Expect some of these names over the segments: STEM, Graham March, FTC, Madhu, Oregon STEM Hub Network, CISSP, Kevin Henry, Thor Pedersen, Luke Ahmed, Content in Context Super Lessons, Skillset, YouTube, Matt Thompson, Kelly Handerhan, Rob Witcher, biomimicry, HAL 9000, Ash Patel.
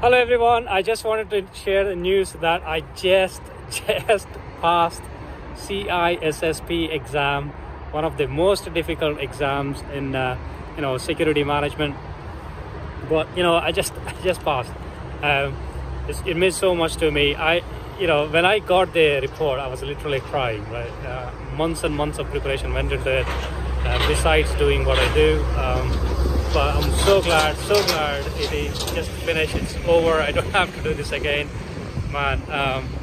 Hello everyone, I just wanted to share the news that I just passed CISSP exam, one of the most difficult exams in security management. But I just passed. It means so much to me. When I got the report, I was literally crying, right? Months and months of preparation went into it, besides doing what I do. But I'm so glad it is just finished. It's over. I don't have to do this again. Man,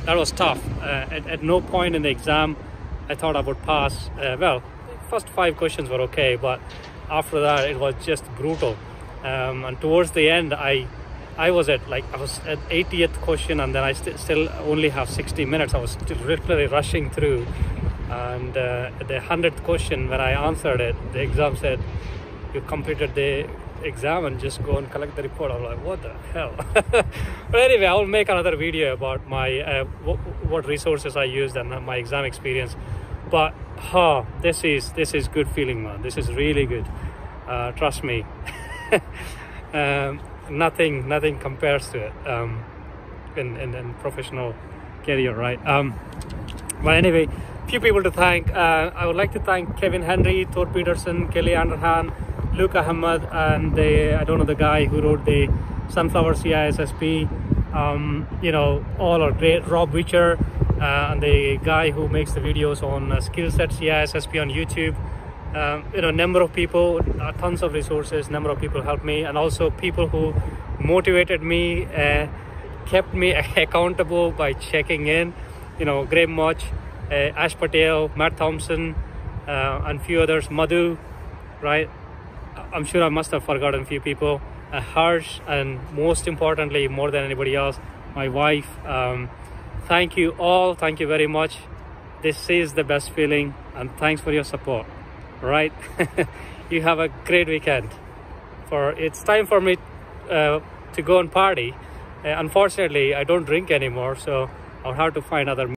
that was tough. At no point in the exam I thought I would pass. Well, the first 5 questions were okay, but after that it was just brutal. And towards the end I was at 80th question, and then I still only have 60 minutes. I was still literally rushing through. And the 100th question, when I answered it, the exam said, "You completed the exam and just go and collect the report." I'm like, what the hell? But anyway, I'll make another video about my what resources I used and my exam experience. But this is good feeling, man. This is really good. Trust me. Nothing compares to it in professional career, right? But anyway, few people to thank. I would like to thank Kevin Henry, Thor Pedersen, Kelly Handerhan, Luke Ahmed, and I don't know the guy who wrote the Sunflower CISSP. All are great. Rob Witcher, and the guy who makes the videos on skill set CISSP on YouTube. Number of people, tons of resources. Number of people helped me, and also people who motivated me, kept me accountable by checking in. Graham March, Ash Patel, Matt Thompson, and few others. Madhu, right? I'm sure I must have forgotten a few people. Harsh, and most importantly, more than anybody else, my wife. Thank you all. Thank you very much. This is the best feeling, and thanks for your support. Right? You have a great weekend. It's time for me to go and party. Unfortunately, I don't drink anymore, so I'll have to find other